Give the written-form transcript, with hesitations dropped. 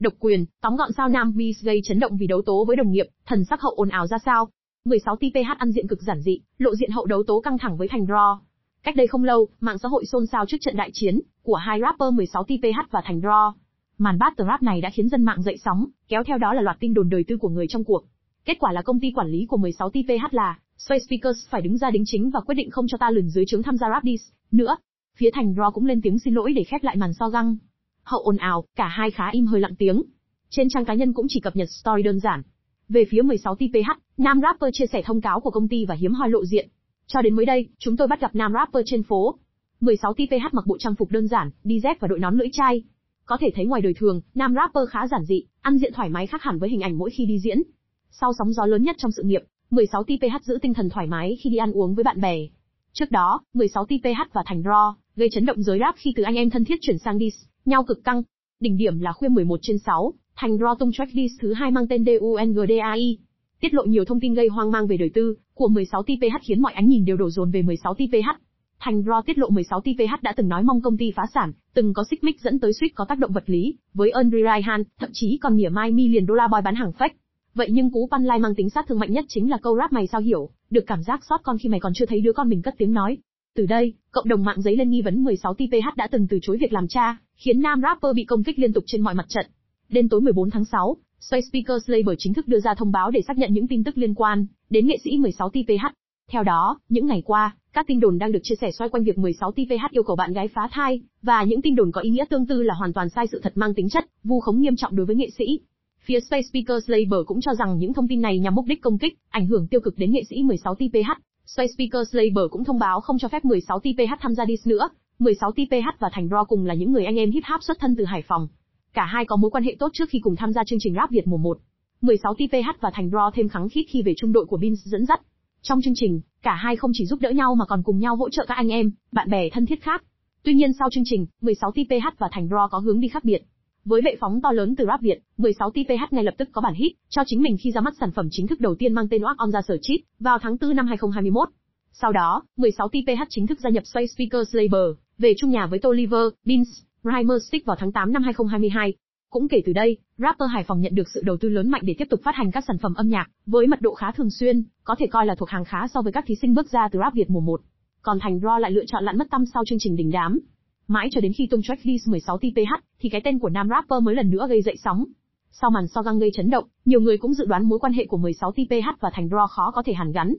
Độc quyền, tóm gọn sao Nam Beans gây chấn động vì đấu tố với đồng nghiệp, thần sắc hậu ồn ào ra sao. 16TPH ăn diện cực giản dị, lộ diện hậu đấu tố căng thẳng với Thành Draw. Cách đây không lâu, mạng xã hội xôn xao trước trận đại chiến của hai rapper 16TPH và Thành Draw. Màn battle rap này đã khiến dân mạng dậy sóng, kéo theo đó là loạt tin đồn đời tư của người trong cuộc. Kết quả là công ty quản lý của 16TPH là Sway Speakers phải đứng ra đính chính và quyết định không cho ta lườn dưới trướng tham gia rap diss nữa. Phía Thành Ro cũng lên tiếng xin lỗi để khép lại màn so găng. Hậu ồn ào, cả hai khá im hơi lặng tiếng. Trên trang cá nhân cũng chỉ cập nhật story đơn giản. Về phía 16TPH, nam rapper chia sẻ thông cáo của công ty và hiếm hoi lộ diện. Cho đến mới đây, chúng tôi bắt gặp nam rapper trên phố. 16TPH mặc bộ trang phục đơn giản, đi dép và đội nón lưỡi chai. Có thể thấy ngoài đời thường, nam rapper khá giản dị, ăn diện thoải mái khác hẳn với hình ảnh mỗi khi đi diễn. Sau sóng gió lớn nhất trong sự nghiệp, 16TPH giữ tinh thần thoải mái khi đi ăn uống với bạn bè. Trước đó, 16TPH và Thành Ro gây chấn động giới rap khi từ anh em thân thiết chuyển sang diss nhau cực căng. Đỉnh điểm là khuya 11/6, Thành Ro tung track diss thứ 2 mang tên DUNGDAI, tiết lộ nhiều thông tin gây hoang mang về đời tư của 16TPH khiến mọi ánh nhìn đều đổ dồn về 16TPH. Thành Ro tiết lộ 16TPH đã từng nói mong công ty phá sản, từng có xích mích dẫn tới suýt có tác động vật lý với Andre Raihan, thậm chí còn mỉa My Million Dollar Boy bán hàng fake. Vậy nhưng cú punchline mang tính sát thương mạnh nhất chính là câu rap mày sao hiểu được cảm giác xót con khi mày còn chưa thấy đứa con mình cất tiếng nói. Từ đây, cộng đồng mạng dấy lên nghi vấn 16TPH đã từng từ chối việc làm cha, khiến nam rapper bị công kích liên tục trên mọi mặt trận. Đến tối 14/6, Space Speakers label chính thức đưa ra thông báo để xác nhận những tin tức liên quan đến nghệ sĩ 16TPH. Theo đó, những ngày qua, các tin đồn đang được chia sẻ xoay quanh việc 16TPH yêu cầu bạn gái phá thai, và những tin đồn có ý nghĩa tương tự là hoàn toàn sai sự thật mang tính chất vu khống nghiêm trọng đối với nghệ sĩ. Phía Space Speakers label cũng cho rằng những thông tin này nhằm mục đích công kích, ảnh hưởng tiêu cực đến nghệ sĩ 16TPH. Space Speakers label cũng thông báo không cho phép 16TPH tham gia diss nữa. 16TPH và Thành Ro cùng là những người anh em hip hop xuất thân từ Hải Phòng. Cả hai có mối quan hệ tốt trước khi cùng tham gia chương trình Rap Việt mùa 1. 16TPH và Thành Ro thêm khắng khít khi về trung đội của Beans dẫn dắt. Trong chương trình, cả hai không chỉ giúp đỡ nhau mà còn cùng nhau hỗ trợ các anh em, bạn bè thân thiết khác. Tuy nhiên sau chương trình, 16TPH và Thành Ro có hướng đi khác biệt. Với bệ phóng to lớn từ Rap Việt, 16TPH ngay lập tức có bản hit cho chính mình khi ra mắt sản phẩm chính thức đầu tiên mang tên Walk On Ra Sở Chip vào tháng 4 năm 2021. Sau đó, 16TPH chính thức gia nhập Sway Speakers label, về chung nhà với Toliver, Beans, Primer Stick vào tháng 8 năm 2022. Cũng kể từ đây, rapper Hải Phòng nhận được sự đầu tư lớn mạnh để tiếp tục phát hành các sản phẩm âm nhạc với mật độ khá thường xuyên, có thể coi là thuộc hàng khá so với các thí sinh bước ra từ Rap Việt mùa 1. Còn Thành Ro lại lựa chọn lặn mất tăm sau chương trình đình đám. Mãi cho đến khi tung track diss 16TPH, thì cái tên của nam rapper mới lần nữa gây dậy sóng. Sau màn so găng gây chấn động, nhiều người cũng dự đoán mối quan hệ của 16TPH và Thành Ro khó có thể hàn gắn.